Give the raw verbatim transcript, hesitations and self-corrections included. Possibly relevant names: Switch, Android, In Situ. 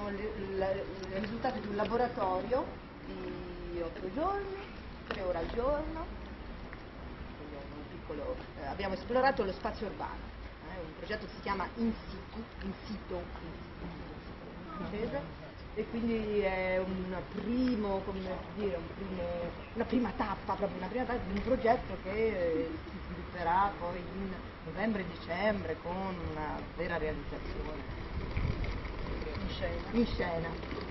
sono i risultati di un laboratorio di otto giorni, tre ore al giorno. Un piccolo, eh, abbiamo esplorato lo spazio urbano, eh, un progetto che si chiama In Situ, in situ, in situ, e quindi è un primo, come dire, un primo, una prima tappa, proprio una prima tappa di un progetto che eh, si svilupperà poi in novembre-dicembre con una vera realizzazione in scena. In scena.